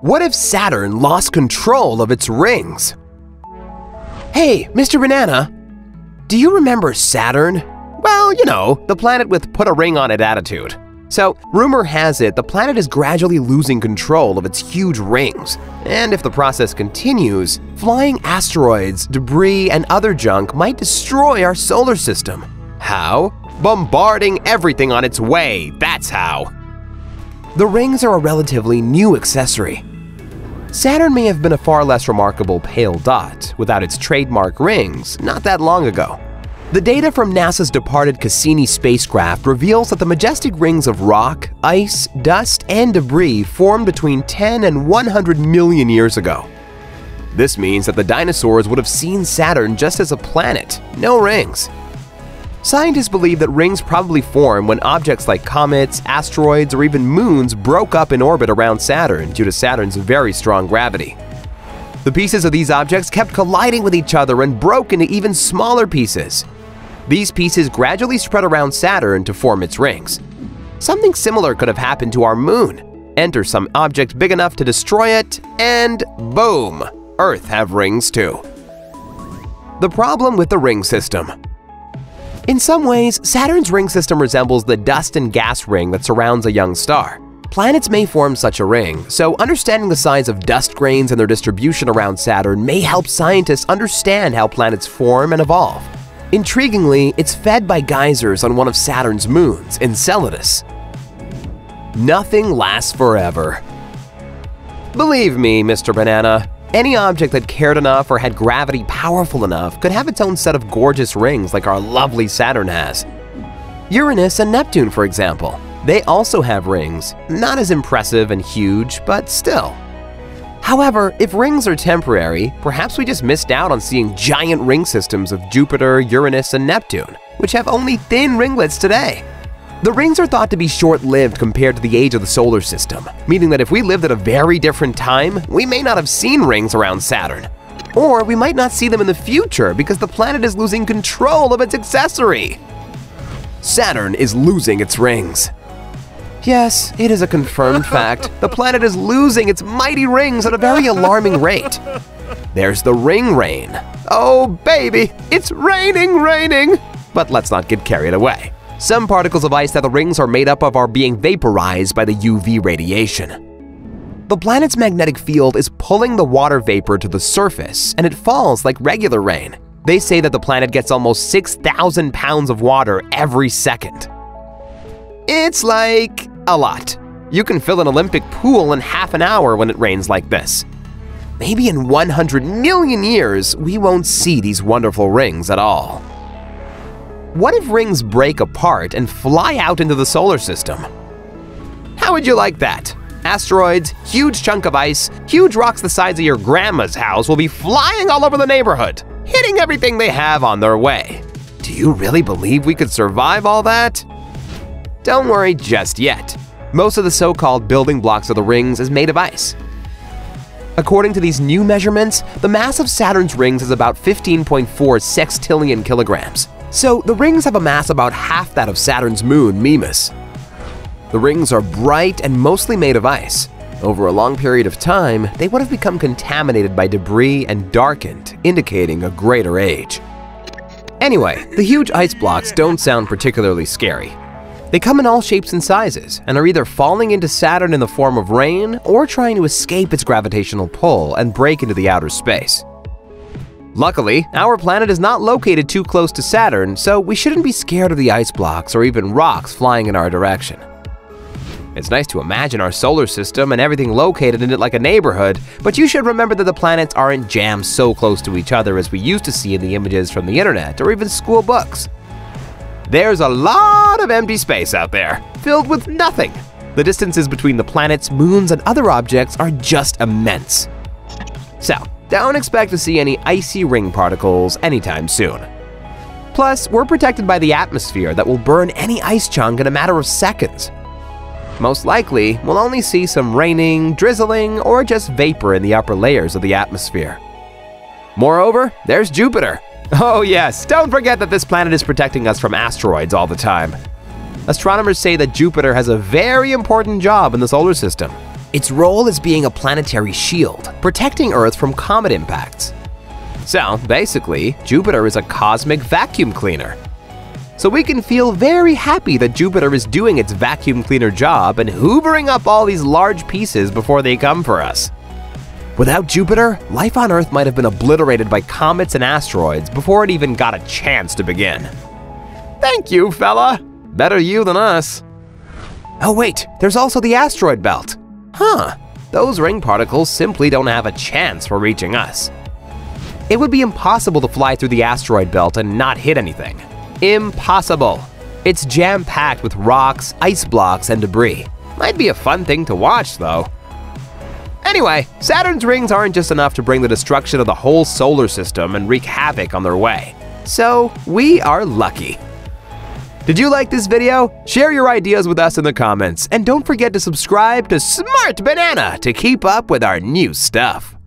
What if Saturn lost control of its rings? Hey, Mr. Banana, do you remember Saturn? Well, you know, the planet with put a ring on it attitude. So, rumor has it the planet is gradually losing control of its huge rings, and if the process continues, flying asteroids, debris, and other junk might destroy our solar system. How? Bombarding everything on its way, that's how. The rings are a relatively new accessory. Saturn may have been a far less remarkable pale dot without its trademark rings not that long ago. The data from NASA's departed Cassini spacecraft reveals that the majestic rings of rock, ice, dust, and debris formed between 10 and 100 million years ago. This means that the dinosaurs would have seen Saturn just as a planet, no rings. Scientists believe that rings probably form when objects like comets, asteroids, or even moons broke up in orbit around Saturn due to Saturn's very strong gravity. The pieces of these objects kept colliding with each other and broke into even smaller pieces. These pieces gradually spread around Saturn to form its rings. Something similar could have happened to our moon. Enter some object big enough to destroy it, and boom! Earth have rings too. The problem with the ring system. In some ways, Saturn's ring system resembles the dust and gas ring that surrounds a young star. Planets may form such a ring, so understanding the size of dust grains and their distribution around Saturn may help scientists understand how planets form and evolve. Intriguingly, it's fed by geysers on one of Saturn's moons, Enceladus. Nothing lasts forever. Believe me, Mr. Banana, any object that cared enough or had gravity powerful enough could have its own set of gorgeous rings like our lovely Saturn has. Uranus and Neptune, for example. They also have rings, not as impressive and huge, but still. However, if rings are temporary, perhaps we just missed out on seeing giant ring systems of Jupiter, Uranus, and Neptune, which have only thin ringlets today. The rings are thought to be short-lived compared to the age of the solar system, meaning that if we lived at a very different time, we may not have seen rings around Saturn. Or we might not see them in the future because the planet is losing control of its accessory. Saturn is losing its rings. Yes, it is a confirmed fact. The planet is losing its mighty rings at a very alarming rate. There's the ring rain. Oh, baby, it's raining! But let's not get carried away. Some particles of ice that the rings are made up of are being vaporized by the UV radiation. The planet's magnetic field is pulling the water vapor to the surface, and it falls like regular rain. They say that the planet gets almost 6,000 pounds of water every second. It's like a lot. You can fill an Olympic pool in half an hour when it rains like this. Maybe in 100 million years, we won't see these wonderful rings at all. What if rings break apart and fly out into the solar system? How would you like that? Asteroids, huge chunk of ice, huge rocks the size of your grandma's house will be flying all over the neighborhood, hitting everything they have on their way. Do you really believe we could survive all that? Don't worry just yet. Most of the so-called building blocks of the rings is made of ice. According to these new measurements, the mass of Saturn's rings is about 15.4 sextillion kilograms. So the rings have a mass about half that of Saturn's moon, Mimas. The rings are bright and mostly made of ice. Over a long period of time, they would have become contaminated by debris and darkened, indicating a greater age. Anyway, the huge ice blocks don't sound particularly scary. They come in all shapes and sizes and are either falling into Saturn in the form of rain or trying to escape its gravitational pull and break into the outer space. Luckily, our planet is not located too close to Saturn, so we shouldn't be scared of the ice blocks or even rocks flying in our direction. It's nice to imagine our solar system and everything located in it like a neighborhood, but you should remember that the planets aren't jammed so close to each other as we used to see in the images from the internet or even school books. There's a lot of empty space out there, filled with nothing. The distances between the planets, moons, and other objects are just immense. So, don't expect to see any icy ring particles anytime soon. Plus, we're protected by the atmosphere that will burn any ice chunk in a matter of seconds. Most likely, we'll only see some raining, drizzling, or just vapor in the upper layers of the atmosphere. Moreover, there's Jupiter. Oh yes, don't forget that this planet is protecting us from asteroids all the time. Astronomers say that Jupiter has a very important job in the solar system. Its role is being a planetary shield, protecting Earth from comet impacts. So basically, Jupiter is a cosmic vacuum cleaner. So we can feel very happy that Jupiter is doing its vacuum cleaner job and hoovering up all these large pieces before they come for us. Without Jupiter, life on Earth might have been obliterated by comets and asteroids before it even got a chance to begin. Thank you, fella! Better you than us. Oh wait, there's also the asteroid belt. Huh, those ring particles simply don't have a chance for reaching us. It would be impossible to fly through the asteroid belt and not hit anything. Impossible! It's jam-packed with rocks, ice blocks, and debris. Might be a fun thing to watch, though. Anyway, Saturn's rings aren't just enough to bring the destruction of the whole solar system and wreak havoc on their way. So, we are lucky. Did you like this video? Share your ideas with us in the comments, and don't forget to subscribe to Smart Banana to keep up with our new stuff.